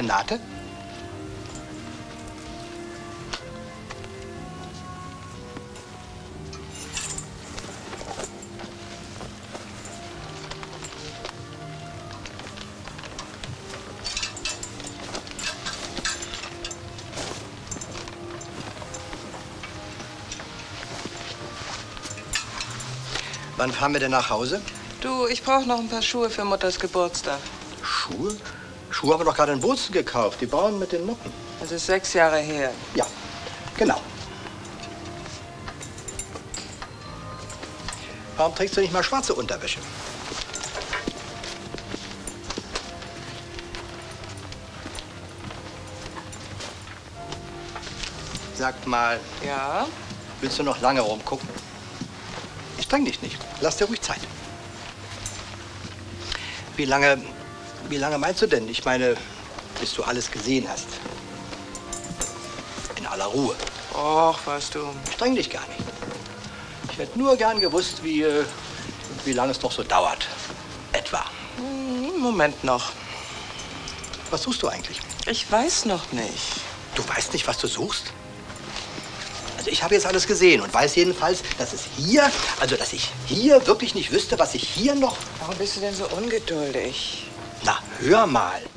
Renate? Wann fahren wir denn nach Hause? Du, ich brauche noch ein paar Schuhe für Mutters Geburtstag. Schuhe? Schuhe haben wir doch gerade in Bozen gekauft. Die braunen mit den Noppen. Das ist 6 Jahre her. Ja, genau. Warum trägst du nicht mal schwarze Unterwäsche? Sag mal. Ja? Willst du noch lange rumgucken? Ich streng dich nicht. Lass dir ruhig Zeit. Wie lange meinst du denn? Ich meine, bis du alles gesehen hast. In aller Ruhe. Och, weißt du. Ich streng dich gar nicht. Ich hätte nur gern gewusst, wie lange es noch so dauert. Etwa. Moment noch. Was suchst du eigentlich? Ich weiß noch nicht. Du weißt nicht, was du suchst? Also ich habe jetzt alles gesehen und weiß jedenfalls, dass ich hier wirklich nicht wüsste, was ich hier noch... Warum bist du denn so ungeduldig? Na, hör mal.